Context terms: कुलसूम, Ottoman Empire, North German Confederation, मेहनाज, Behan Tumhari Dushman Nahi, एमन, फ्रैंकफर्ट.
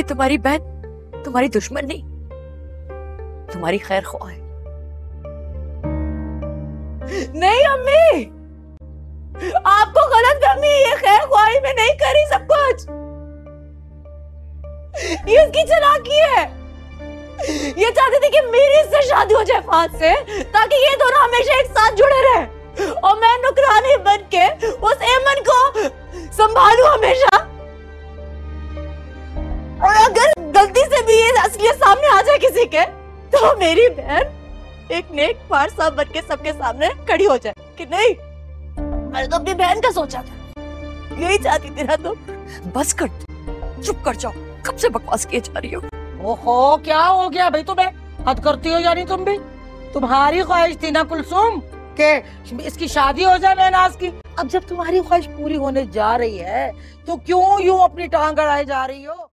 कि तुम्हारी बहन तुम्हारी दुश्मन नहीं, तुम्हारी खैर ख्वाह है। नहीं अम्मी, आपको गलत फहमी, ये खैर ख्वाही में नहीं करी सब कुछ, ये उसकी चालाकी है। ये चाहती थी कि मेरी इससे शादी हो जाए फात से, ताकि ये दोनों हमेशा एक साथ जुड़े रहे और मैं नुकरानी बन के उस एमन को संभालू हमेशा। और अगर गलती से भी ये असलियत सामने आ जाए किसी के, तो मेरी बहन एक नेक पार साहब बन के सबके सामने खड़ी हो जाए कि नहीं मैंने तो अपनी बहन का सोचा था, यही चाहती थी ना। तो बस कर, चुप कर जाओ, कब से बकवास किए जा रही हो। ओहो, क्या हो गया भाई तुम्हें, हद करती हो यानी तुम भी। तुम्हारी ख्वाहिश थी ना कुलसूम के इसकी शादी हो जाए मेहनाज की, अब जब तुम्हारी ख्वाहिश पूरी होने जा रही है तो क्यों यूं अपनी टांग अड़ाए जा रही हो।